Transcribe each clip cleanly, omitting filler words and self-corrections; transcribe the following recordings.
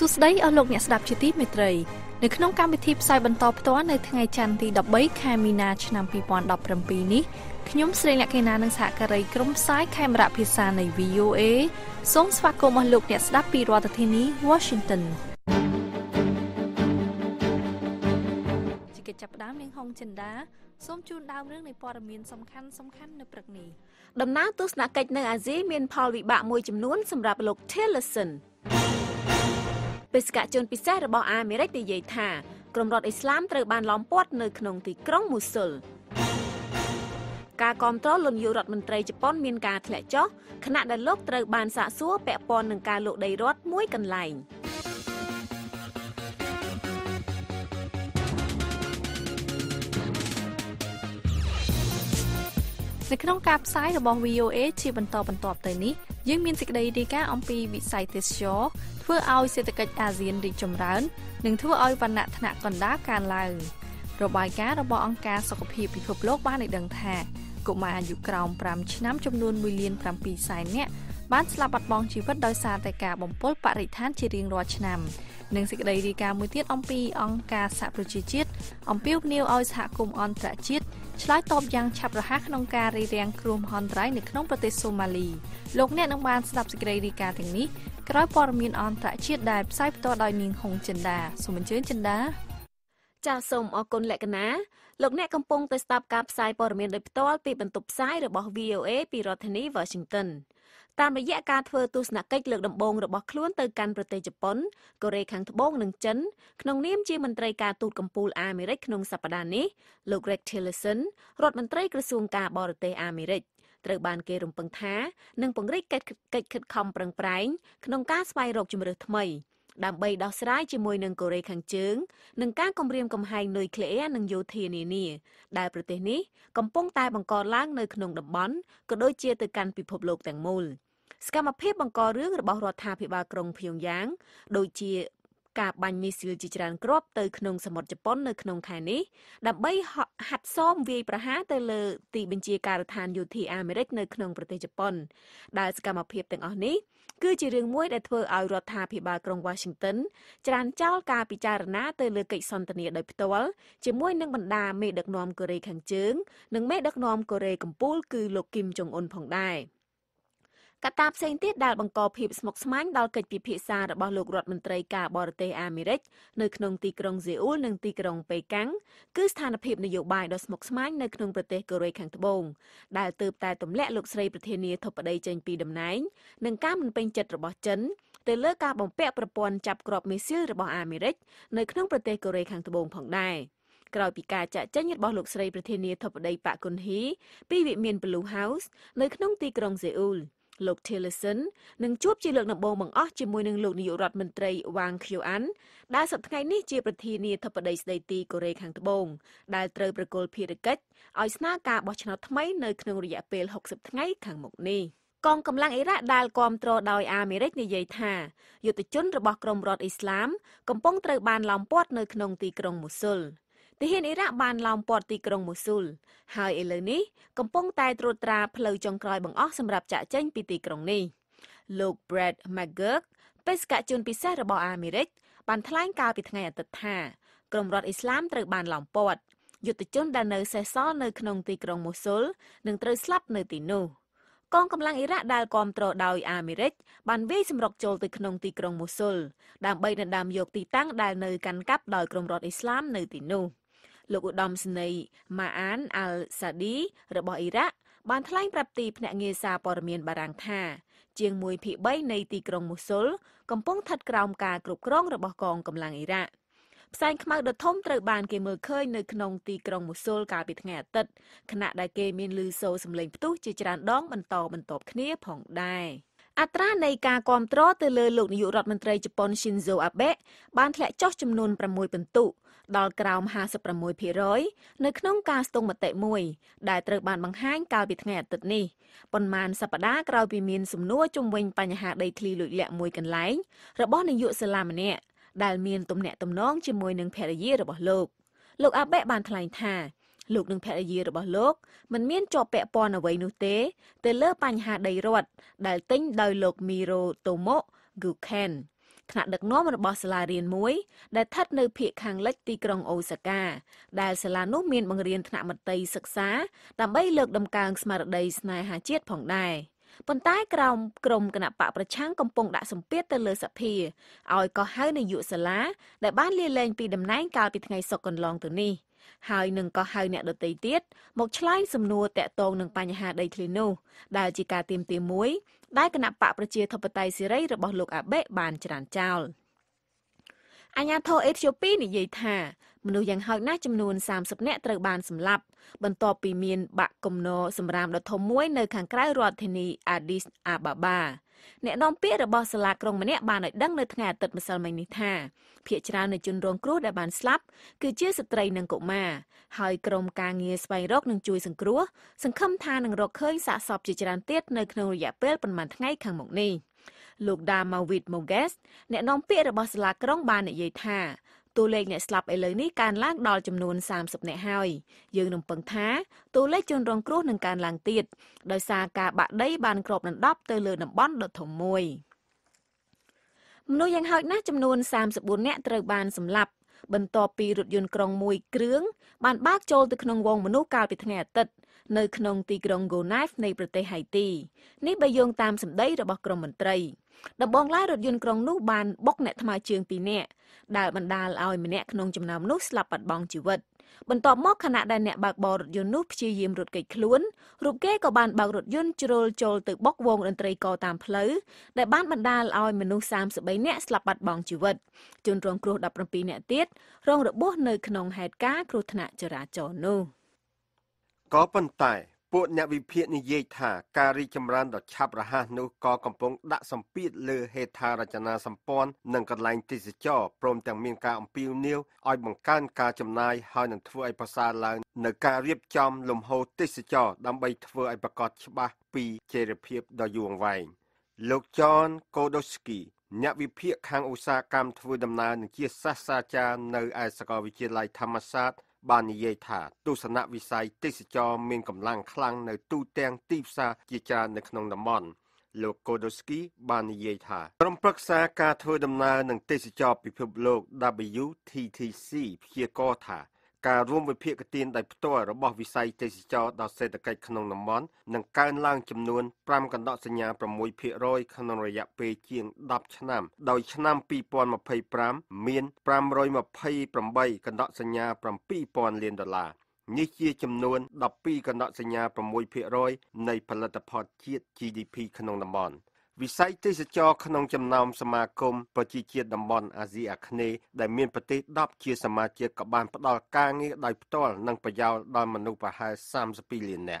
สุดได้เอาลงเนี่ยสดับจิตติเมตรีในขนมการไปทิพย์ใส่บรรทบตัวในทั้งไอจันทีดับเบิ้ลแคมินาชนำปีปอนดับรำปีนี้ขยมเสด็จเกณฑ์นังสากระไรกรมซ้ายแคมระพิซาในวีโอเอสงสวากรมหลุกเนี่ยสดับปีรัตทีนี้วอชิงตันจิกจับดามเลี้ยงหงจันดาส้มจูนดาวเรื่องในปอดมีนสำคัญในประเด็นดำน้ำตุสนาเกจในอาเซียนมีนพอลวิบะมวยจำนวนสำหรับหลุกเทเลสันเปสกะจนปิเซระบอเมริกติเยธากรมรถอิสลามเตอร์บานล้อมปอดในขนมตีกร้องมุสลการกอมต้อนลนยูรถมันตรจะป้อนเมียนกาแถลงจ้อขณะดันโลกเตอร์บานสะซัวแปะปอนหนึ่งการโลดไดรถมุ้ยกันไหลในขนมกาบซ้ายระบอวีโอเอชีบันตอบันตอบแต่นี้ยังมีสิกได้ดีก้าอมปีวิสัยเตชยเพื่อเอาเศรษฐกิจอาเซียนดิจมร้านหนึ่งเพื่อเอาวัณธนะก่อนด้าการลายระบายแก๊สระบายองค์การสกปรกพิภพโลกบ้านในดังแท้กุมาอยู่กลางปรามชิ้นน้ำจำนวนมิลเลียนปรามปีสายเนี่ยบ้านสลับบัดบองชีวิตโดยสารแต่กาบ่มปลปริท่านเชียงรอชนำหนึ่งสิกได้ดีก้ามือเทียนอมปีองค์การสะประจิจิตอมปิ้วนิวเอาสะกลุ่มออนตระจิตឆ្លើយតបយ៉ាងឆាប់រហ័សក្នុងការរៀបរៀងគ្រោះមហន្តរាយនៅក្នុងប្រទេសសូម៉ាលីលោកអ្នកនឹងបានស្ដាប់សេចក្តីរាយការណ៍ទាំងនេះក្រោយព័ត៌មានអន្តរជាតិដែលផ្សាយផ្ទាល់ដោយនាងហុងចិនដាសូមអញ្ជើញចិនដាចាសសូមអរគុណលក្ខណាលោកអ្នកកំពុងតែស្ដាប់ការផ្សាយព័ត៌មានដោយផ្ទាល់ពីបន្ទប់ផ្សាយរបស់ VOA ពីរដ្ឋធានី Washington តាមរយៈការធ្វើទស្សនកិច្ចលើកដំបូងរបស់ខ្លួនទៅកាន់ប្រទេសជប៉ុនកូរ៉េខាងត្បូងនិងចិនក្នុងនាមជាមន្ត្រីការទូតកំពូលអាមេរិកក្នុងសប្តាហ៍នេះលោក Rex Tillerson រដ្ឋមន្ត្រីក្រសួងការបរទេសអាមេរិកត្រូវបានគេរំពឹងថានឹងពង្រីកកិច្ចខិតខំប្រឹងប្រែងក្នុងការស្វែងរកជម្រើសថ្មីដើម្បីដោះស្រាយជាមួយនឹងកូរ៉េខាងជើងនឹងការគំរាមកំហែងនុយក្លេអ៊ែរនិងយោធានានាដែលប្រទេសនេះកំពុងតែបង្កឡើងនៅក្នុងតំបន់ក៏ដូចជាទៅកាន់ពិភពលោកទាំងមូលសកម្មភាពបង្ករឿងរបស់រដ្ឋាភិបាលក្រុងព្យុងយ៉ាងដូចជាការបាញ់មីស៊ីលជាច្រើនគ្រាប់ទៅក្នុងសមុទ្រជប៉ុននៅក្នុងខែនេះដើម្បីហាត់សមវាយប្រហារទៅលើទីបញ្ជាការដ្ឋានយោធាអាមេរិកនៅក្នុងប្រទេសជប៉ុនដែលសកម្មភាពទាំងអស់នេះគឺជារឿងមួយដែលធ្វើឲ្យរដ្ឋាភិបាលក្រុង Washington ច្រានចោលការពិចារណាទៅលើកិច្ចសន្ទនាដោយផ្ទាល់ជាមួយនឹងបណ្ដាមេដឹកនាំកូរ៉េខាងជើងនិងមេដឹកនាំកូរ៉េកំពូលគឺលោក Kim Jong Un ផងដែរកត្តាផ្សេងទៀតដែលបង្កភាពស្មុគស្មាញដល់កិច្ចពិភាក្សារបស់លោករដ្ឋមន្ត្រីការបរទេសអាមេរិកនៅក្នុងទីក្រុងសេអ៊ូលនិងទីក្រុងប៉េកាំងគឺស្ថានភាពនយោបាយដ៏ស្មុគស្មាញនៅក្នុងប្រទេសកូរ៉េខាងត្បូងដែលទើបតែទម្លាក់លោកស្រីប្រធានាធិបតីចេញពីតំណែងនិងការមិនពេញចិត្តរបស់ចិនទៅលើការបំពាក់ប្រព័ន្ធចាប់គ្រាប់មីស៊ីលរបស់អាមេរិកនៅក្នុងប្រទេសកូរ៉េខាងត្បូងផងដែរក្រោយពីការចាក់ចេញរបស់លោកស្រីប្រធានាធិបតីប៉ាក់គុនហ៊ីពីវិមាន Blue House នៅក្នុងទីក្រុងសេអ៊ូលលោក Tillerson នឹងជួបជាលើកដំបូងបង្អស់ជាមួយនឹងលោកនាយករដ្ឋមន្ត្រី Wang Kyo-an ដែលសប្តាហ៍នេះជាប្រធានាធិបតីស្ដីទីកូរ៉េខាងត្បូងដែលត្រូវប្រគល់ភារកិច្ចឲ្យស្នើការបោះឆ្នោតថ្មីនៅក្នុងរយៈពេល60ថ្ងៃខាងមុខនេះកងកម្លាំងអ៊ីរ៉ាក់ដែលគាំទ្រដោយអាមេរិកនិយាយថាយុទ្ធជនរបស់ក្រុមរដ្ឋអ៊ីស្លាមកំពុងត្រូវបានឡោមព័ទ្ធនៅក្នុងទីក្រុងមូស៊ុលទាហានអ៊ីរ៉ាក់បានឡោមព័ទ្ធទីក្រុងមូស៊ុលហើយឥឡូវនេះកំពុងតែត្រួតត្រាផ្លូវចុងក្រោយបង្អស់សម្រាប់ចាក់ចេញពីទីក្រុងនេះលោក Brad McGurk បេសកជនពិសេសរបស់អាមេរិកបានថ្លែងកាលពីថ្ងៃអាទិត្យថាក្រុមរដ្ឋអ៊ីស្លាមត្រូវបានឡោមព័ទ្ធយុទ្ធជនដែលនៅសេសសល់នៅក្នុងទីក្រុងមូស៊ុលនឹងត្រូវស្លាប់នៅទីនោះកងកម្លាំងអ៊ីរ៉ាក់ដែលគាំទ្រដោយអាមេរិកបានវាយសម្រុកចូលទៅក្នុងទីក្រុងមូស៊ុលដើម្បីដណ្ដើមយកទីតាំងដែលនៅកាន់កាប់ដោយក្រុមរដ្ឋអ៊ីស្លាមនៅទីនោះលោកឧត្តមសេនីយ៍ ម៉ាអាន អាល់ សាឌី របស់អ៊ីរ៉ាក់បានថ្លែងប្រាប់ទីភ្នាក់ងារសារព័ត៌មានបារាំងថាជាង 1/3 នៃទីក្រុងមូស៊ុលកំពុងស្ថិតក្រោមការគ្រប់គ្រងរបស់កងកម្លាំងអ៊ីរ៉ាក់ផ្សែងខ្មៅដ៏ធំត្រូវបានគេមើលឃើញនៅក្នុងទីក្រុងមូស៊ុលកាលពីថ្ងៃអាទិត្យខណៈដែលគេមានឮសូរសំឡេងផ្ទុះជាច្រើនដងបន្តគ្នាផងដែរអត្រានៃការគាំទ្រទៅលើលោកនាយករដ្ឋមន្ត្រីជប៉ុន Shinzo Abe បានធ្លាក់ចុះចំនួន6ពិន្ទុដល់ក្រោម 56% នៅក្នុងការស្ទង់មតិមួយដែលត្រូវបានបង្ហាញកាលពីថ្ងៃអាទិត្យនេះប៉ុន្មានសប្តាហ៍ក្រោយពីមានសំណួរជុំវិញបញ្ហាដីធ្លីលួចលាក់មួយកន្លែងរបស់នាយកសាលាម្នាក់ដែលមានទំនាក់ទំនងជាមួយនឹងភរិយារបស់លោកអាបេបានថ្លែងថាលោកនិងភរិយារបស់លោកមិនមានជាប់ពាក់ព័ន្ធអ្វីនោះទេទៅលើបញ្ហាដីរដ្ឋដែលទិញដោយលោកមីរ៉ូតូម៉ូ ហ្គូខេន ขณะเด็กน้องมันบอสลาเรียนมวยได้ทัดในเพียงคางเล็กตีกรงโอซาก้าได้สลาโนเมียนบังเรียนขณะมันตีศึกษาดำใบเลือกดำกลางสมาร์ทเดย์สไนหาเจียดผ่องได้ปนใต้กรมกระปะประช่างกำปงดะสมเปียเตเลสะพีเอาไอ้ก็ให้ในอยู่สลาได้บ้านเรียนเลงปีดำน้ำกาลปีไงสกันลองตัวนี้หายหนึ่งก็หายเนี่ยโดยตีเตี้ยหมกชไลสำนัวแต่ตรงหนึ่งปัญหาได้คลีโนได้จิกาเตรียมมวยได้กระหนับปะประเจียทบไตซีไรระบบลูกอาเบะบานจรานเจ้าอาญาโทเอธิโอเปียในเยธามนุษย์ยังหายหน้าจำนวน30เนตรบานสำหรับบรรทอปีเมียนบะกมโนสำรามดทมวยในขังใกล้รอดเทนีอาดิสอาบาบาเนน้องเปียระบบสลากรงมาเนบานดังในทงานตัดมาสลายนิธาเพียรชาในจุนรองครูดาบานสลับคือเชื่อสตรีนังกมาหายกรมการเงียสไปรกนังจุยสังครัวสังคมทานังรกเคยสะสอบจิจารเตียดในขนมระยะเปิดประมาณทั้งไงขังหมกนี้ลูกดามาวิดโมเกสเนน้องเปียระบบสลากรงบานในเยธาตัวเลขเนี่ยสลับไปเลยนี่การลากดอลจำนวน30เนี่ยหายยืนหนึ่งปังท้าตัวเลขจนรองครูหนึ่งการลางตีดโดยซากาบะได้บานกรอบนันดับเตลือนับบอนดถมมวยมนุษย์ยังหายหน้าจำนวน34เนี่ยเตลือบานสำหรับบรรทอปีรถยนต์กรองมวยเกลื้องบานบ้าโจลตึกนงวงมนุษย์กาลปิดแง่ตัดในขนมตีกรองโกไนฟ์ในประเทศไฮตีนี่ใบยงตามสำได้ระบบกรมมนตรีดับบองไล่รถยนต์กรองนุบานบกเนธมาเชียงปีเน่ได้บรรดาเอาไอ้เน่ขนมจำนำนุสลับปัดบองจิวัดบรรทอมอกขณะได้เน่บากบอรถยนต์นุเชียยิมรถไก่คล้วนรูปแก้กับบานบากรถยนต์โจลตึกบกวงดนตรีก่อตามเพลย์ได้บ้านบรรดาเอาไอ้มนุษย์30ใบเน่สลับปัดบองจิวัดจนรองครูดับประปีเน่เตี้ยรองระบุในขนมแฮดก้าครูธนาจราจรนูก็ปัญไตปวดเนี่ยวิเพียนเยธาการีจำรันดอกชับระหานุกอกำปงดะสัมปีดเลือเหตุธารจนาสัมปอนหนังกระไลติสจ่อโปรมแต่งเมียนกาอมปิวเนียวอ้อยบังการการจำนายหายหนังทเวอไอภาษาลาวหนังการเรียบจอมลมโฮติสจ่อดำใบทเวอไอประกอบฉบับปีเจริญเพียบดอยยวงไวลูกจอนโกโดสกีเนี่ยวิเพียคางอุตสาหกรรมทเวดำนาหนึ่งเกียรติศาสตราจารย์ในไอสกอวิเชียไลธรรมศาสตร์บานเยธาตุสนะวิสัยติสจอมีกำลังคลังในตู้แตงตีซาจิจารในขนมดมอนโลโกโดสกีบานเยธากรมปรึกษาการเทวดำนาหนึ่งติสจอปิภพโลก WTTC เพียกอธาการร่วมวิเพียกตีนได้ตัวระบบวิสัยติสจอดาวเศรษฐกิจขนมดมอนหนึ่งการล่างจำนวนปรำกันดอกสัญญาประมวยเพียร้อยขนมระยะเปยเจียงดับชนามโดยชนามปีปอนมาเพยปรำเมียนปรำรอยมาเพยปรำใบกันดอกสัญญาปรำปีปอนเลียนดอลลาร์นี่เชี่ยจำนวนดับปีกันดอกสัญญาประมวยเพียร้อยในผลิตภัณฑ์เชีย GDP ขนมดมอนวิสัยติสจอขนมจำนำสมาคมปฏิเชียดำบอนอาเซียคเนได้เมียนประเทศดับเชียสมาเชียกับบานปดอลกาเงได้ปดอลนังปยาวดอนมนุปหา30 ปีเลียนเนี่ย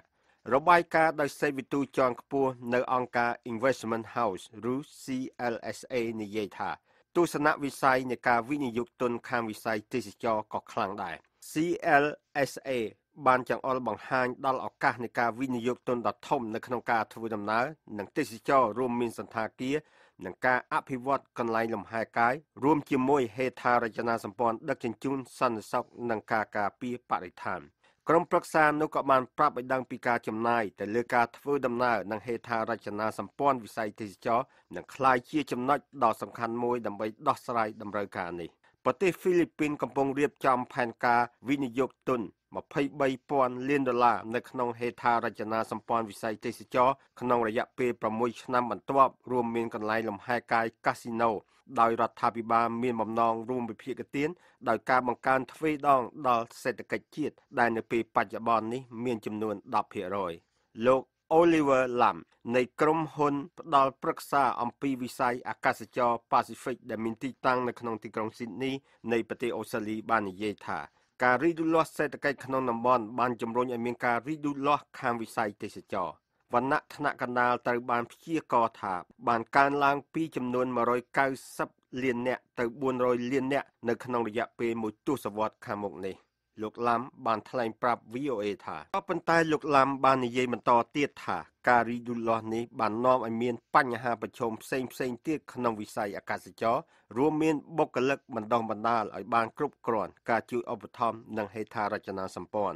ระบายการได้เซวิตูจองกปัวในองค์การ Investment House หรือ CLSA ในเยธาตุสนะวิสัยในการวินิยุกตนข้ามวิสัยติสจอก็คลังได้ CLSAบานจังอลบังฮานดอลออกกาในการวินิยุกตนดัดทมในขนมการทวีดำน้ำหนังติสจอรวมมินสันทาเกียหนังการอภิวัตกันไลลมหายกายรวมจิมวยเฮธารจนาสัมปอนดักจินจุนสันซอกหนังการกาปีปริธานกรมปรึกษานุกบาลปราบไปดังปีกาจำนายแต่เลือกการทวีดำน้ำหนังเฮธารจนาสัมปอนวิสัยติสจอหนังคลายเชี่ยจำนวนดอกสำคัญมวยดำไปดอกสลายดำเริงการนี้ประเทศฟิลิปปินส์กำลังเรียบจำแผนการวินิยุกตนมาพายใบปอนเลียนดอลลาร์ในขนมเฮธารจนาสัมปอนวิสัยติสจอขนมระยะเปรประมวยชนามบรรทบรวมเมียนกันไลลมหายกายคาสิโนโดยรัฐบาลบาลเมียนบำนองรวมไปเพียกเตียนโดยการบังการทวีดองดอลเศรษฐกิจเชียดได้ในปีปัจจุบันนี้เมียนจำนวน10%โลกโอลิเวอร์ลัมในกรมหนดอลปรึกษาอัมพีวิสัยอากาศจอแปซิฟิกได้มีที่ตั้งในขนมที่กรุงซิดนีย์ในประเทศออสเตรเลียบานเยธาการรีดูลอเศรษฐกิจขนมนำบอลบานจำรองอเมริการรีดูลอคามวิสัยติสจอวันณะธนกันดาลตะบานเพียกอถาบานการล้างปีจำนวน190 เลียนเนี่ยตะบวน100 เลียนเนี่ยในขนมระยะเปมุตุสวัสดิ์คามกนี้ลูกล้ำบานทลายปรับ VOA ถาก็เป็นตายลูกล้ำบานในเยมันต่อเตี้ยถาการรีดูลอนี้บานนอมอเมียนปัญหาประชมเซงเตี้ยขนมวิสัยอากาศจอรวมเมียนบกกลึกมันดองบรรดาไอบานกรุบกรอนการจูอปทอมนังเฮธารจนาสัมปอน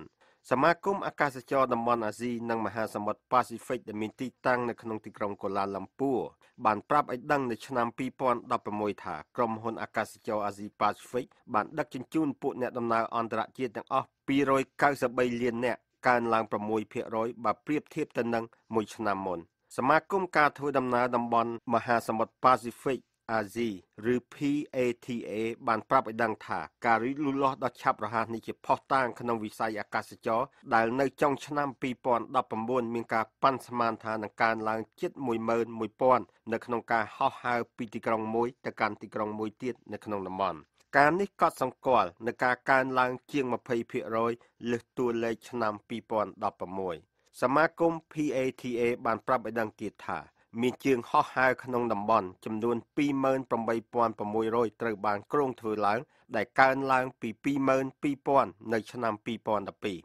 สมาคมอากาศจรตำบลอาซีนังมหาสมุทรแปซิฟิกได้มีที่ตั้งในขนมติกรงกัวลาลัมปัวบานปราบไอ้ดังในชนามปีปอนดับประมวยถากรมหุ่นอากาศจรอาซีแปซิฟิกบานดักจินจูนปุ่นเนี่ยดำเนินอันตรายเยี่ยงอ๋อปีรอยเก้าสิบใบเลียนเนี่ยการล้างประมวยเพียร้อยบาเปรียบเทียบกันดังมวยชนามมนสมาคมการทัวร์ดำเนินตำบลมหาสมุทรแปซิฟิกอาซีหรือ PATA บานปราบไอ้ดังถาการิลุลอดดัชชับรหัสนี้จะพอตั้งขนมวิสัยอากาศจรได้ในจ้องชนะปีปอนดับประมวลมีการปั้นสมานทางการล้างเจ็ดมวยเมินมวยปอนในขนมการห่อหายปีติกรองมวยแต่การติกรองมวยเตี้ยในขนมละมอนการนี้ก็สังเกตในการล้างเจียงมาเพย์เพียร้อยเลือดตัวเลยชนะปีปอนดับประมวยสมาคม PATA บานปราบไอ้ดังเกียรติถามีเจียงห่อหายขนมดำบอลจำนวนปีเมินประมวยปอนประมวยร้อยตรบานกรงเถื่อล้างได้การล้างปีเมินปีปอนในชนามปีปอนดับปีใ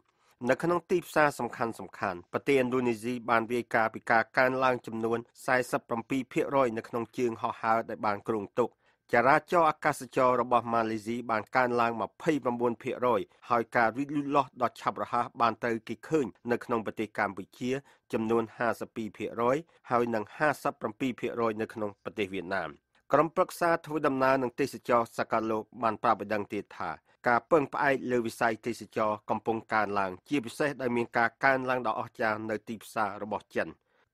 นขนมตีบซาสำคัญประเทศอินโดนีเซียบานเวียกาปิกาการล้างจำนวน40% ในขนมเจียงห่อหายได้บานกรงตกจราจรอากาศจรระบบมาเลเซียบานการล้างมาเพย์ประมวลเพียร้อยหอยการวิลุลอดดอดชับระหะบานเตยกิขึ้นในขนมปฏิการบุเชียจำนวน52%หอยหนัง57%ในขนมปฏิเวียดนามกรมปรึกษาทวดำนาหนังเตสจอสกัดโลบานปราบดังเตถาการเปิ่งไปเลวิไซเตสจอกำปงการล้างเจียบเซได้มีการล้างดอกอจารในตีบซาระบบจัน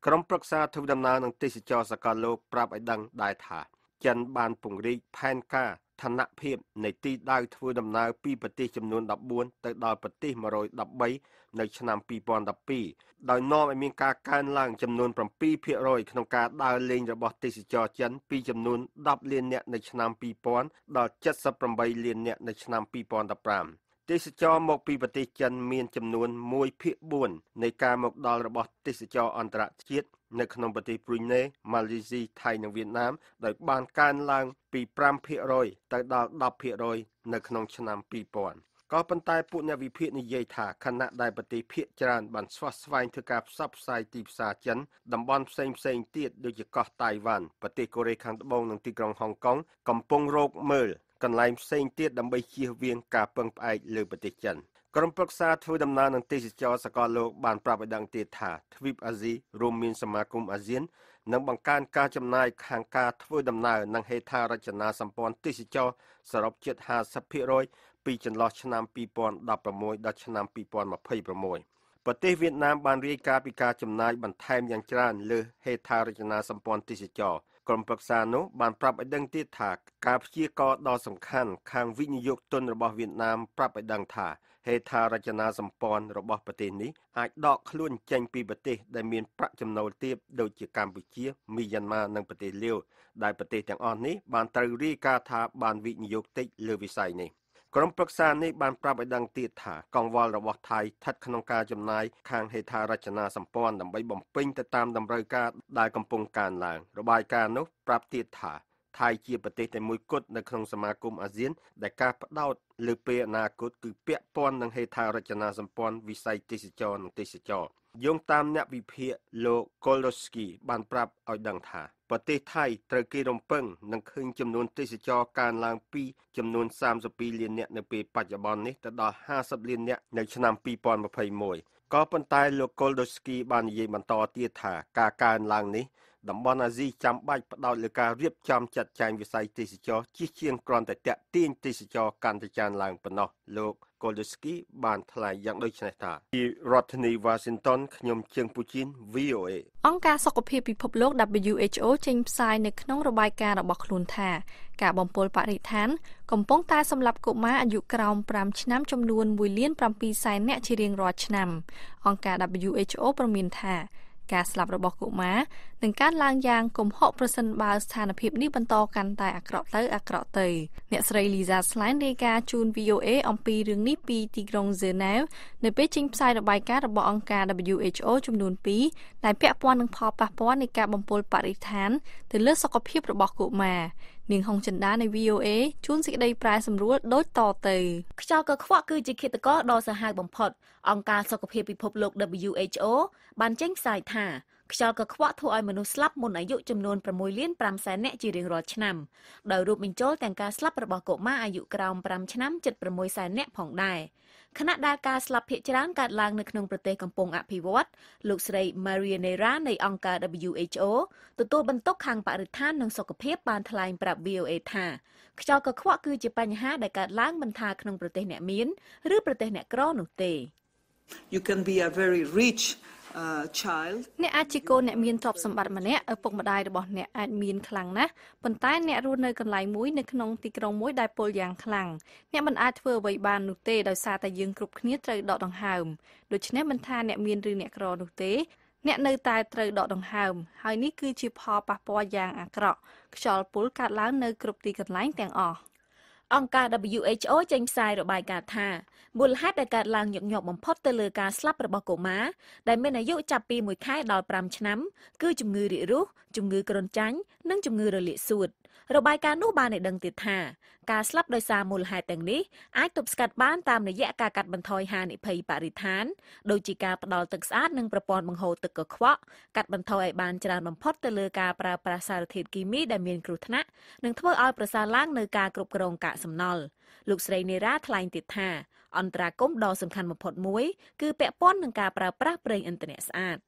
กรมปรึกษาทวดำนาหนังเตสจอสกัดโลปราบดังได้ถาจันบานปุ่งรีแพนกาธนเพียบในตีได้ทัวดำนาปีปฏิจำนวน14แต่ดาวปฏิมารอย13ในชนามปีปอนดับปีดาวนอมมีการล่างจำนวนประปีเพียรอยขนมกาดาวเลนระบบติสจอจันปีจำนวนดับเลียนเนี่ยในชนามปีปอนดาว78เลียนเนี่ยในชนามปีปอนดับปรามติสจอหมกปีปฏิจันมีจำนวน1.4ในการหมกดาวระบบติสจออันตรายในขนมปฏิปุริเนมาเลเซียไทยในเวียดนามโดยบานการล้าง5%แต่ดาว10%ในขนมชนามปีปอนก็ปันตายปุ่นในวิพิณิเยธาคณะได้ปฏิเพียจารบันสวัสดิ์ไว้ถือกับซับไซตีภาษาจันดำบอนเซงเตียดโดยจะก่อไต้หวันปฏิเกาหลีขังตะบงหนังตีกรองฮ่องกงกำปงโรคเมิลกันไลเซงเตียดดำใบเชียเวียงกาเปิงไอหรือปฏิจันกรมปรึกษาทวดำนาหนังเตสิจอสกอโลกบานปราบดังเตถาทวีปอาซีรวมมีสมาคมอาเซียนนังบังการการจำนายขางการทวดำนาหนังเฮธารัชนาสัมปอนเตสิจอสรบ75%ปีจันลอชนามปีปอนดับประมวยดัชนามปีปอนมาเพย์ประมวยประเทศเวียดนามบานเรียกาปิกาจำนายบันแทมยังจรานเลือเฮธารัชนาสัมปอนเตสิจอกรมปรึกษาโนบานปรับไอ้ดังเตถาการเชี่ยกอดอสำคัญขางวินิยกต้นระบบเวียดนามปรับไอ้ดังถาเฮธารัชนาสัมปอนระบบประเทศนี้อาจดอกคลุ่นแจงปีประเทศได้มีประจำนวนเทียบโดยจากกัมพูชามียันมาในประเทศเลี้ยวได้ประเทศอย่างอ่อนนี้บานตรีรีกาธาบานวินิยกติเลือวิสัยนี้กรมปรึกษาในบานปราบไอ้ดังเตียถากองวอลระบบไทยทัดขนมการจำนายคางเฮธารัชนาสัมปอนดำใบบ่มปิ้งแต่ตามดำเริกาได้กำปงการลางระบายการนกปรับเตียถาไทยเจียประเทศในมวยกดในครองสมาคมอาเซียนได้การพัฒนาหรือเปรนาคตคือเปียปอนนังเฮธารัชนาสัมปอนวิสัยติสจรนังติสจรยงตามนักวิเพียโลโกลสกีบานปรับเอาดังถาประเทศไทยตระกีรมเปิงนังคืนจำนวนติสจรการล้างปีจำนวน30ปีเลียนเนี่ยในปีปัจจุบันนี้แต่ดอ50เลียนเนี่ยในชนามปีปอนมาเพย์มวยก็ปันตายโลโกลสกีบานเยมันต่อเตียถาการล้างนี้ดับบอลอาซีจำใบประดาวหรือการเรียบจำจัดแจงวิสัยติสจอชี้เชียงกรอนแต่แตะตีนติสจอการติจานลางปนอโลกโกลสกีบานทลายยังด้วยชนะตาที่รัฐนิวาสินตันขยมเชียงปูจิน VOA องค์การสุขภาพพิภพโลก WHO เจงไซในขนมระบายการระบบคลุนแทกาบอมโพลปริทานกำปองตายสำหรับกุมารอายุกราวปรามชนำจำนวนบุยเลี้ยนปรามปีไซเนชิเรียงรอชนำองค์การ WHO ประมินแทการสลับระบบกุม้าหนึ่งการลางยางกลมหกเปอร์เซ็นต์บาลสถานพิบนี้บรรทอกันตายอักรอเตอร์อักรอเตยเนสไรลีซาสไลน์เดกาจูน VOA อมปีเรื่องนี้ปีตีกรงเจนแนวในเปจิงไซระบายการระบบองค์การ WHO จำนวนปีในเปียปอนหนึ่งพอปะปอนในการบำเพ็ญปฏิฐานถึงเลือดสกปรกระบบกุม้าหนึ่งของจันดาใน VOA ชุนสิได้ปลายสำรวจโดยต่อเตยชาวกระขวะคือจิกิตก็ดอสหายบำพดองค์การสกปรกพิภพโลก WHO บันเจ้งสายถา ชอกระขวะทอยมนุษย์ลับมุนอายุจำนวนประมวยเลี้ยนปรำแสนเนจีเรียงรอชนำโดยรูปมินโจแต่งการสลับประบอกโกมาอายุกราวปรำชนำจัดประมวยแสนเนผ่องได้คณะดาการสลับเพจร้านการลางในขนมประเทศกำปงอภิวัตลูกสไรมาเรียเนราในองค์การ WHO ตัวบรรทุกขังปาริท่านนังสกเพียบบานทลายปรับ VOA ท่าชอกระขวะคือจะปัญหาดาการล้างบรรทาขนมประเทศเนมินหรือประเทศเนกรอนุเต You can be a very richเนอาจิโกเนมีนทอบสมบัติมาเนอปกมาได้ระบเนอามีนคลังนะปนใต้เนรูนเนกันไหลมุ้ยในขนมตีกรงมุ้ยได้โปลยางคลังเนมันอาเทอร์ใบบานนุเตโดยซาแต่ยืนกรุบเนี้ยเตยดอกดังหามโดยชนะมันทานเนมีนหรือเนกรอนุเตเนเนยตายเตยดอกดังหามหายนี่คือชีพอปะปอยางอักเกาะชอลปุลการล้างเนกรุบตีกันไหลแต่งออกองค์การ WHO เจงไซระบายการท่าบุลฮัดได้การลางหยกหยกบ่มพอดเตลือการสลับระบกม้าได้เมื่ออายุจับปีมวยค่ายดาวปรำชน้ำคือจุงงือริรุจุงงือกรนจังนั่งจุงงือระลิสูดระบายการนุบาลในดังติดท่าการสลับโดยซามูลฮัดแต่งนี้อาจตบสกัดบ้านตามในแยกการกัดบรรทอยหาในภัยปาริธานโดยจีการปลอดตึกสะอาดนั่งประปอนบังโฮตึกกระควะกัดบรรทอยบานจราบ่มพอดเตลือการปราสาทเทศกิมีได้เมียนกรุธนะนั่งทั่วอ้อยประสาล่างในการกรุบกรงกะสำนลลูกสไรเนราทลายติดท่าอันตราก้มดอสำคัญมาผดมุ้ยคือแปะป้อนหนังกาปราปราเปรงอินเทอร์เน็ตสะอาด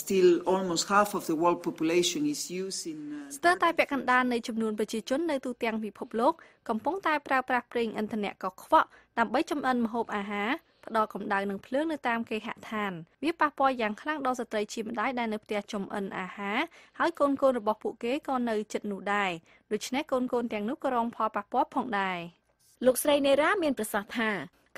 Still, almost half of the world population is used in. สตาร์ทายเปกันดานในจำนวนประชาชนในตัวเตียงพิภพโลกกำปองตายปราปราเปรงอินเทอร์เน็ตก็ขวักนำใบจำเอิญมาหอบอาหารดอกกำดังหนังเพลื้องในตามเกหะทานวิปปอยอย่างคลั่งดอสเตรชิมได้ในเตียจำเอิญอาหารหายโกนระบบผู้เก๋ก่อนในจัดหนูได้โดยชนะโกนเตียงนุกกรองพอปะป๊อปผ่องได้ลูกไซเนร่าเมียนประสาทา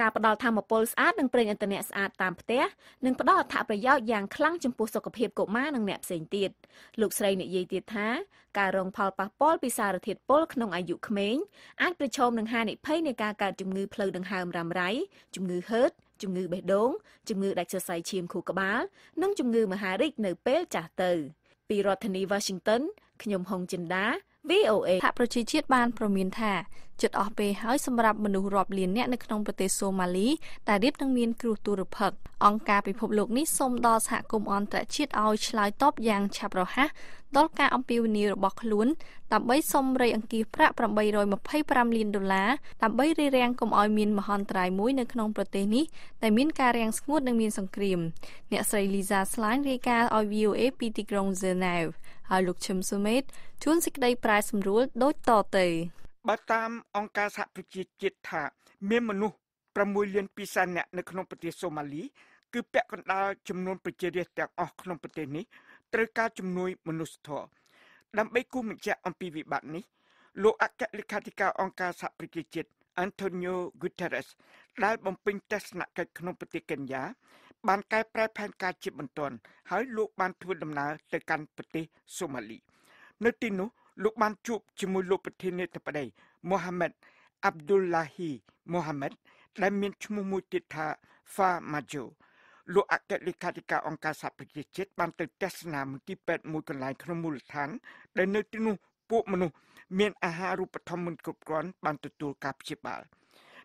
การประดอทำมาโพลสอาร์หนึ่งเปล่งอินเทอร์เน็ตสอาร์ตามเตี้ยหนึ่งประดอถ้าประยอดอย่างคลั่งจมปูสกเพียบกบม้าหนึ่งแหนบเสียงติดลูกไซเนยติดท้าการรองพอลปะป้อลปีศาจเถิดโป้ลขนมอายุเขมงอาจประชมหนึ่งหาในเพ่ในการการจุ่มงือเพลิงดังหามรำไรจุ่มงือเฮิร์ตจุ่มงือเบดงจุ่มงือดักเซอร์ไซเชียมคูกบ้านั่งจุ่มงือมหาฤกษ์ในเป้จ่าเตอร์ปีรัฐนีวอชิงตันขยมฮงจินดาVOA พระประชิดเชียดบานประมินท่าจุดออกไปให้สำหรับมนุษย์รอบเลียนเนี่ยในขนมประเทศโซมาลีแต่เรียบดังมีนกรูตูรุพักองการไปพบโลกนี้สมดอสหกรมออนแต่เชียดเอาชลายตบยางชาบรอฮะดอลการอัมพิวนีระบอกลุ้นตับใบสมเรยอังกีพระประบายรอยมาไพ่ปรำลินดุลาตับใบเรียงกรมออยมินมหันตรายมุ้ยในขนมประเทศนี้แต่มินการเรียงสงุดดังมีนสังครีมเนี่ยไซลิซาสไลน์เรกาออยวิวเอปีติกรงเซนาวหาลูกชมสมัยชวนสิกได้ปลายสำรวจโดยต่อเตยบัตามองการสหประชาชาติเมื่อมนุษย์ประมวยเลียนปีศาจในขนมประเทศโซมาลีคือแปะกันดาจำนวนประชาชนจากออกขนมประเทศนี้ตระการจำนวนมนุษย์ทอดำไปกู้มิจฉาอัมพีวิบัตินี้โลอักเลขาธิการองการสหประชาชาติอันโตนิโอ กูเตเรสได้บำเพ็ญทัศนคติขนมประเทศกันยาบานกายแปรพันการจิตบรรทอนให้ลูกบานทวนดำเนินแต่การประเทศโซมาลีในที่นู้ลูกบานจูบจิมุลประเทศเนติปได้โมฮัมหมัดอับดุลลาฮีโมฮัมหมัดและมีชมุมุติธาฟามาโจลูกอักลิกาติกาองค์การสหประชาชาติบานเตทัศนามที่เป็ดมูลกันหลายขนมูลฐานและในที่นู้พวกมนุษย์มีอาหารรูปธรรมมันกรุบกรอนบานตุตูกับจิบาล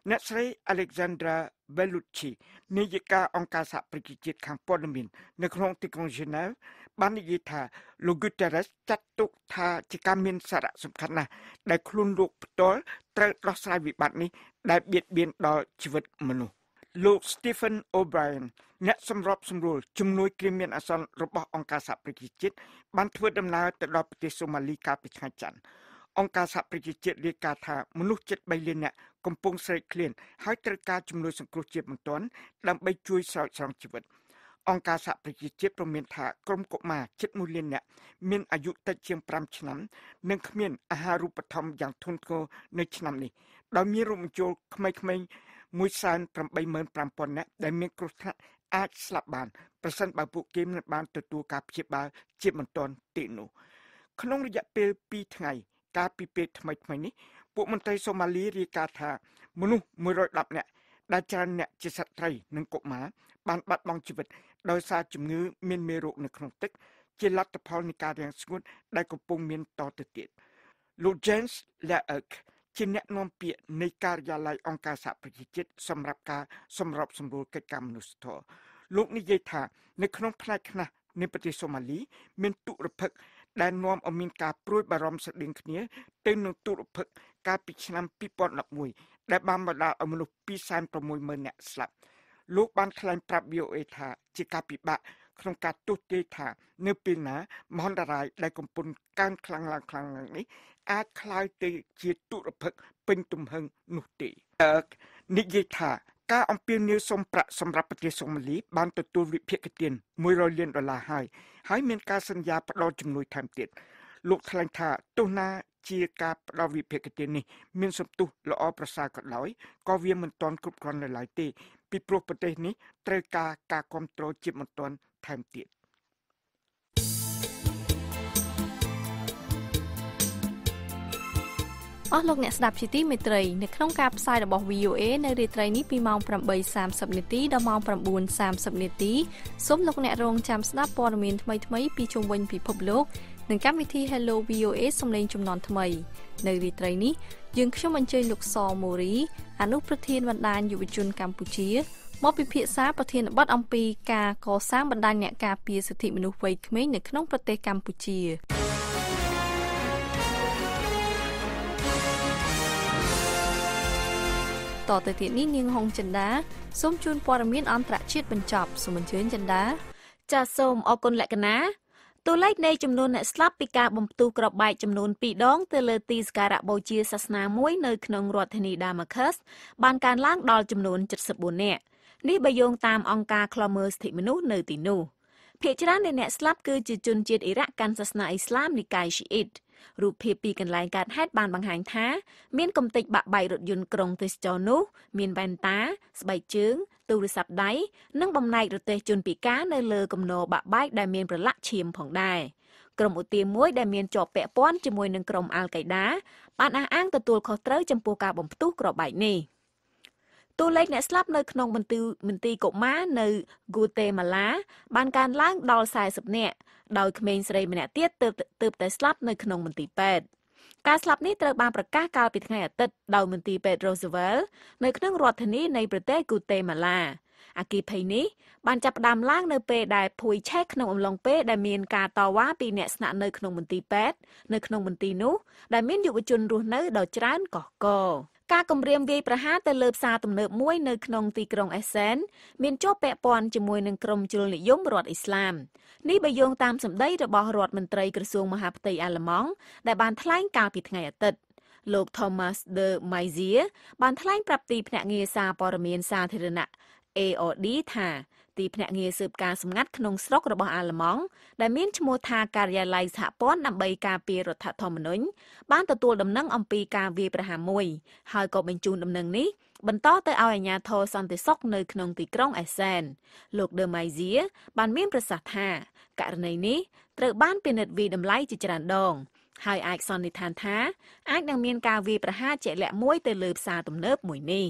นักสายอเล็กซานดราเบลูชีนิยกาองการสหประชาชาติขังปอดมินในครองติกรงเจนีฟบ้านนิยตาลูกุเตเรสจัดตุกทาจิกามินสาระสำคัญนะได้คลุนลูกปตอลตรัสลอสายวิบัตินี้ได้เบียดเบียนต่อชีวิตมนุษย์ลูกสตีเฟนโอไบรอันนักสำรวจสำรวจจำนวนคริมินอัศนรบองการสหประชาชาติบ้านทวดดำเนินตลอดประเทศโซมาลีกาปิชาจันองค์การสหประชาชาติเรียกการทามนุษย์เจ็ดใบเลียนเนี่ยกำปงใส่เคลียนให้ตระการจำนวนสังคมเจ็ดมันต้นดำไปช่วยสาวสองชีวิตองค์การสหประชาชาติประเมินทากรมกฎหมายเจ็ดมูลเลียนเนี่ยมีอายุแต่เชียงปรำชนะหนึ่งขมิ้นอาหารรูปธรรมอย่างทนโกในชนะนี้เรามีรวมโจขมิ้นมวยสารปรำใบเมินปรำปนเนี่ยได้มีกรุธะอาจสลับบานประสันบาบุเกมในบานตัวกับเจ็ดบาเจ็ดมันต้นตีนูขนมระยะเปรี้ยปีไงการปีเปิดทำไมนี้พวกมันไตโซมาลีรีกาธามนุษย์มือรอยดับเนี่ยดาจารเนี่ยจิตสัตว์ไตรหนึ่งกบหมาบานบัดบองชีวิตโดยซาจุ่มงื้อเมียนเมรุในขนมเต็กเจลัตตะพอลในการเรียงสกุลได้กบปงเมียนต่อติดลูเจนส์และเอิร์กเจนเนี่ยนอนเปียในการยาลายองการสหประชาชาติสำหรับการสำหรับสมบูรณ์กิจกรรมมนุษย์ทอลูกนิยธาในขนมพลายขณะ ในประเทศโซมาลีเมียนตุรพักได้นวมอเมริกาปลุกบารมสเด็งเนื้อเต็มหนึ่งตุรพักกาปิชนามปีปอนหลักมวยได้บำบัดดาวอเมริกปีสามประมวยเมืองเนสลับลูกบ้านคลายปรับวิโอเอธาจิกาปิบะโครงการตุเตธาเนื้อปีนะมหันตรายได้กำปนการคลังหลังคลังนี้อาคลายเตจิตุรพักเป็นตุ่มหงนุตินิยธาการอัมพีนิวสมประสำหรับประเทศโซมาลีบานตัวตัววิเพียกเตียนมวยรอยเลียนดอลลาร์ให้เมียนการสัญญาประลองจำนวนแถมเตียนลูกทลังธาตัวนาเจียกาประลองวิเพียกเตียนนี่เมียนสมตุละอประสากัดลอยก็เวียนมันตอนกรุบกรอนหลายๆตีปีโปรประเทศนี้เตรกากาคอมโตรจิบมันตอนแถมเตียนอ๋อโลกเนี่ยสดับชิตีเมตรีในขนมกาบทรายดอกบอวิโอเอในเรตรีนี้ปีมองประเบย30นาทีดอกมองประบูน30นาทีสมโลกเนี่ยโรงจำสดับปอร์มินทำไมปีชมวันปีพบโลกหนึ่งกับวิธี Hello VOA สมเลนจำนวนทำไมในเรตรีนี้ยังช่วยมันเจริญลูกซอโมรีอนุประเทศบันดาลอยู่จุนกัมพูชีมอบพิพิธภัณฑ์ประเทศบัดอัมพีกาก่อสร้างบันดาลเนี่ยกาเปียสิทธิมนุษย์ไว้เขมรในขนมประเทศกัมพูชีต่อแต่ที่นี่นิ่งหงจันดาส้มจูนปอร์มินอันตรชิดบรรจับสมบัติเชิญจันดาจะส้มออกคนแหละกันนะตัวเลขในจำนวนสลับปีกาบมตูกรอบใบจำนวนปีดองเตเลตีสการะโบจีศาสนามวยในขนมรถธนีดามาคัสบานการล้างดอลจำนวน70เนี่ยนี่ใบโยงตามองค์การคลอมเมอร์สถิมนุในตินูเพียจร้านในเนสลับคือจุดจุนเจียดอิรักการศาสนาอิสลามนิกายชีอิตรูปเพียปีกันหลายการแฮดบานบางหางท้าเมียนกำติบะใบรถยนต์กรงเตสจอนุเมียนแบนตาสบายจึงตูริสับได้นั่งบำไนรถเตสจุนปีก้าในเลอกำโนบะใบได้เมียนประละเชียมผ่องได้กรมอุติมวยได้เมียนจอบแปะป้อนจมวยหนึ่งกรมอัลไกดาปานอ้างตัวคอเตอร์จำปูกาบมตู้กรอบใบนี่ตัวเล็กเนี่ยสลับในขนมมันตีกบม้าในกูเตมาลาบานการล้างดอลสายสับเนี่ยดอลเขมรเสรีมันเนี่ยเตี้ยเติบแต่สลับในขนมมันตีเป็ดการสลับนี้เติบบานประกาศการปิดไงอัดติดดอลมันตีเป็ดโรสเวลในเครื่องรถธนีในประเทศกูเตมาลาอากีเพนี้บานจับดำล้างในเปดได้พุยแช่ขนมอมลองเปดได้เมียนกาต่อว่าปีเนี่ยสนะในขนมมันตีเป็ดในขนมมันตีนุได้เมียนอยู่กับจุนรูนเนอดอลจานก่อโกการกำเรียมเวียประหารแต่เลิบซาตำเนิบมวยในขนมตีกรงเอเซนเมียนโจแปะปอนจมวยหนึ่งกรมจุลนิยมรอดอิสลามนี่ใบโยงตามสำได้ระบอบรอดมันตรีกระทรวงมหาปฏิอาลมองได้บานทลายการผิดไงตัดโลกทอมัสเดอไมเซียบานทลายปรับตีแผนเงซาปรเมียนซาเทรณะเออดีธาตีแผนเงสืบการสำงัดขนมสลกระบอบอาลมองได้เมียนชโมธาการยาไลสะป้อนนำใบกาเปียรถธรรมนุนบ้านตัวดำนั่งอมปีกาเวียประหามวยหายกบเป็นจูนดำนั่งนี้บรรท้อเตอเอาอัญญาโทสันติซอกในขนมตีกร้องไอเซนโลกเดอไมเซียบ้านเมียนประสาทาการในนี้เตอบ้านเป็นเน็ตวีดำไลจิจรันดองหายไอซอนในทานท้าไอดังเมียนกาเวียประหาเจและมวยเตลือบซาตุ่มเนิบมวยนี้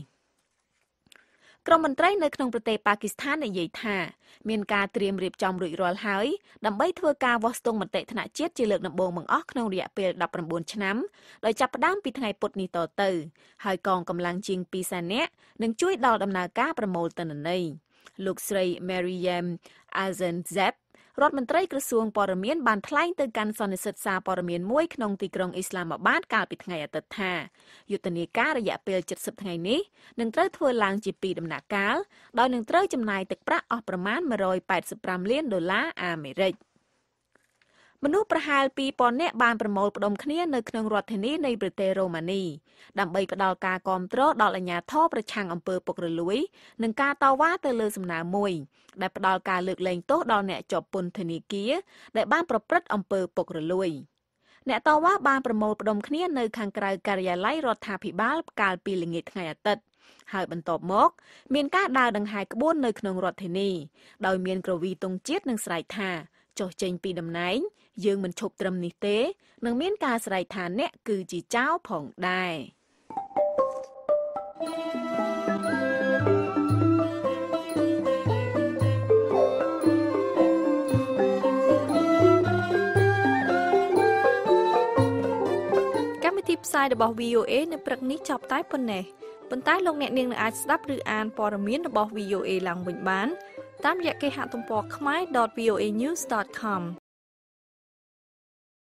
กรมมันตรีในขนมประเทศปากีสถานในเยธาเมียนกาเตรียมเรียบจอมรุ่ยรอลหายดำใบเทวกาวอสตงมันเตะธนาเจียดเจริญนำบงมังอ๊อกขนมเรียเปรดับประบุนชน้ำโดยจับด้ามปีไทยปดนีต่อเตอร์หายกองกำลังจิงปีแสนเนะหนึ่งช่วยดาวดำนาก้าประโมลตันในลูกสรีแมริยมอาเซนเซบรัฐมนตรีกระทรวงปรเมียนบานทลายเตือนกันสอนศึกษาปรเมียนมวยขนมตีกรงอิสลามบ้านกาปิดไงอัตตายุตนิการะยะเปล70ไงนี้หนึ่งเต้าทัวลางจีปีดำหนักกาลโดยหนึ่งเต้าจำนายตึกประออกประมาณ185 ล้านดอลลาร์อเมริกมนุษย์ประหารปีปอนเนบานประมอลประดมเคลียในเครื่องรถธนีในประเทศโรมานีดำใบประดากากอมโตรดอลัญญาท่อประชังอำเภอปกระลุยหนึ่งกาตาว่าเตลือสำนามวยได้ประดากาเลือกเลงโต๊ะดอเนจบปนธนีเกียได้บ้านประพฤติอำเภอปกระลุยเนตาว่าบานประมอลประดมเคลียในคังไกรการยาไลรถทาพิบ้าลการปีลิงิตไงตัดหายบรรทบมกเมียนกาดาวดังหายกบุญในเครื่องรถธนีโดยเมียนกระวีตรงเจี๊ยดหนึ่งสายทาจอเจงปีดำไหนยืงมันชบตรำนิเต้นังเมียนกาสไลทานเนี่ยคือจีเจ้าผ่องได้การมาทิพย์ไซด์บอกวีโอเอในปรักนี้จับใต้ปนเน่บนใต้ลงแนวเนียงอาจสลับหรืออ่านปอร์มินบอกวีโอเอหลังบนบ้าน តាមរយៈគេហទំព័រ kmay.voanews.com